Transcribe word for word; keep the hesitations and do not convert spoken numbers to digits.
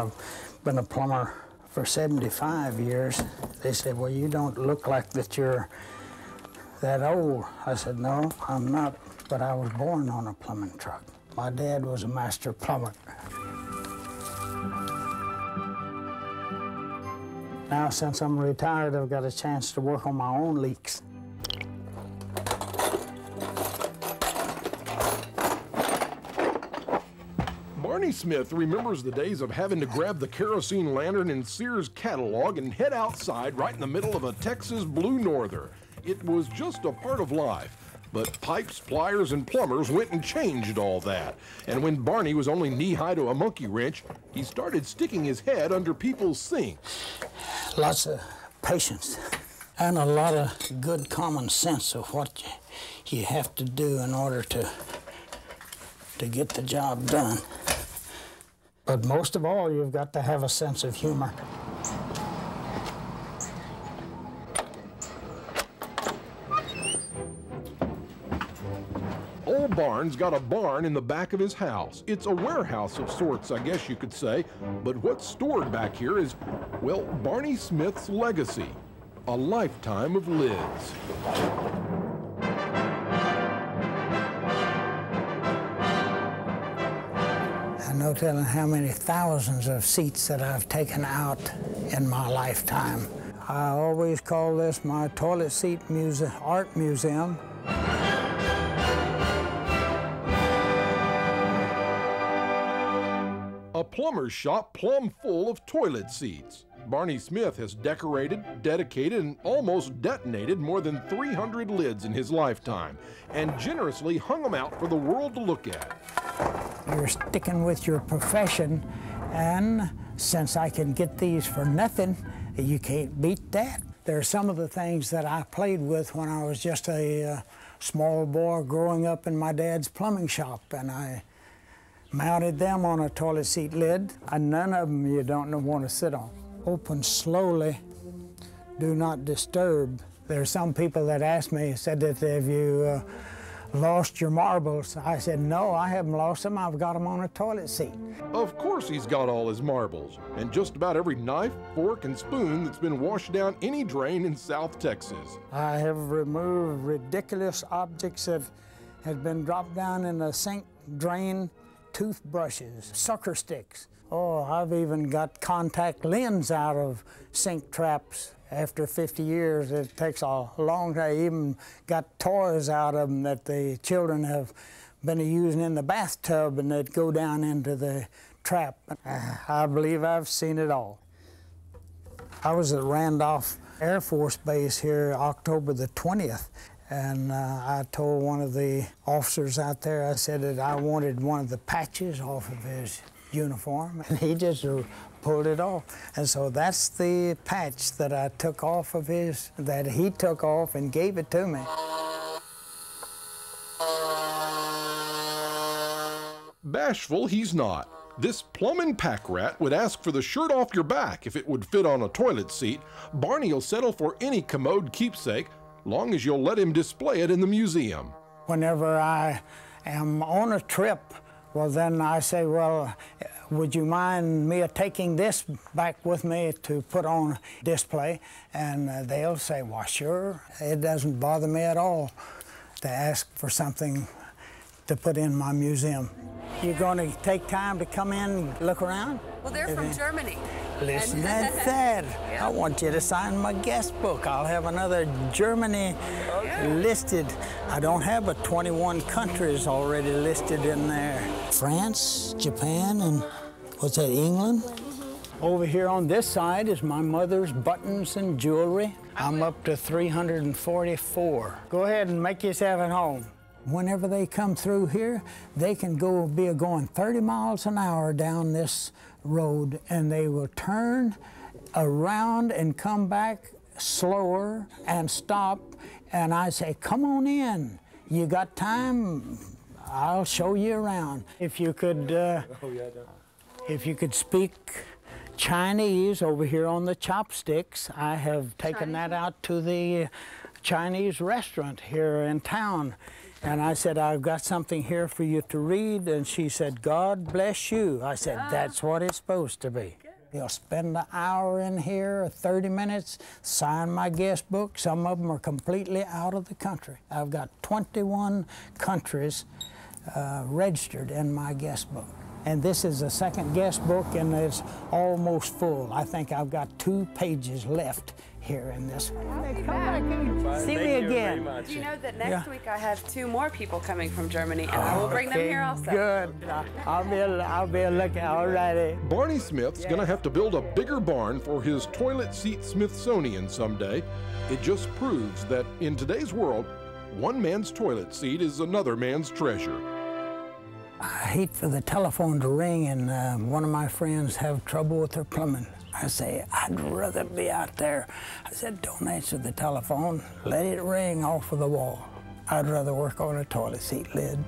I've been a plumber for seventy-five years. They said, well, you don't look like that you're that old. I said, no, I'm not, but I was born on a plumbing truck. My dad was a master plumber. Now, since I'm retired, I've got a chance to work on my own leaks. Barney Smith remembers the days of having to grab the kerosene lantern in Sears catalog and head outside right in the middle of a Texas Blue Norther. It was just a part of life. But pipes, pliers, and plumbers went and changed all that. And when Barney was only knee-high to a monkey wrench, he started sticking his head under people's sinks. Lots of patience and a lot of good common sense of what you have to do in order to, to get the job done. But most of all, you've got to have a sense of humor. Old Barn's got a barn in the back of his house. It's a warehouse of sorts, I guess you could say. But what's stored back here is, well, Barney Smith's legacy, a lifetime of lids. I no telling how many thousands of seats that I've taken out in my lifetime. I always call this my toilet seat muse- art museum. A plumber's shop plumb full of toilet seats. Barney Smith has decorated, dedicated, and almost detonated more than three hundred lids in his lifetime, and generously hung them out for the world to look at. You're sticking with your profession, and since I can get these for nothing, you can't beat that. There are some of the things that I played with when I was just a uh, small boy growing up in my dad's plumbing shop, and I mounted them on a toilet seat lid, and none of them you don't want to sit on. Open slowly, do not disturb. There are some people that asked me, said that have you uh, lost your marbles? I said, no, I haven't lost them, I've got them on a toilet seat. Of course he's got all his marbles, and just about every knife, fork, and spoon that's been washed down any drain in South Texas. I have removed ridiculous objects that had been dropped down in the sink, drain, toothbrushes, sucker sticks. Oh, I've even got contact lens out of sink traps. After fifty years, it takes a long time. I even got toys out of them that the children have been using in the bathtub and that go down into the trap. I believe I've seen it all. I was at Randolph Air Force Base here October the twentieth. And uh, I told one of the officers out there, I said that I wanted one of the patches off of his uniform, and he just pulled it off. And so that's the patch that I took off of his, that he took off and gave it to me. Bashful he's not. This plumbing pack rat would ask for the shirt off your back if it would fit on a toilet seat. Barney will settle for any commode keepsake, long as you'll let him display it in the museum. Whenever I am on a trip, well, then I say, well, would you mind me taking this back with me to put on display? And they'll say, well, sure. It doesn't bother me at all to ask for something to put in my museum. You're going to take time to come in and look around? Well, they're from Germany. Listen at that. Yeah. I want you to sign my guest book. I'll have another Germany listed. I don't have but twenty-one countries already listed in there. France, Japan, and what's that, England? Over here on this side is my mother's buttons and jewelry. I'm up to three hundred forty-four. Go ahead and make yourself at home. Whenever they come through here, they can go be going thirty miles an hour down this road, and they will turn around and come back slower and stop. And I say, come on in. You got time? I'll show you around. If you could, uh, if you could speak Chinese over here on the chopsticks, I have taken that out to the Chinese restaurant here in town. And I said, I've got something here for you to read. And she said, God bless you. I said, that's what it's supposed to be. You'll spend an hour in here, or thirty minutes, sign my guest book. Some of them are completely out of the country. I've got twenty-one countries uh, registered in my guest book. And this is the second guest book, and it's almost full. I think I've got two pages left here in this one. Come see me again. Do you know that next yeah. week I have two more people coming from Germany, and oh, I will bring okay. them here also. Good. I'll be a, I'll be a looking. All righty. Barney Smith's yeah. going to have to build a bigger barn for his toilet seat Smithsonian someday. It just proves that in today's world, one man's toilet seat is another man's treasure. I hate for the telephone to ring and uh, one of my friends have trouble with their plumbing. I say, I'd rather be out there. I said, don't answer the telephone. Let it ring off of the wall. I'd rather work on a toilet seat lid.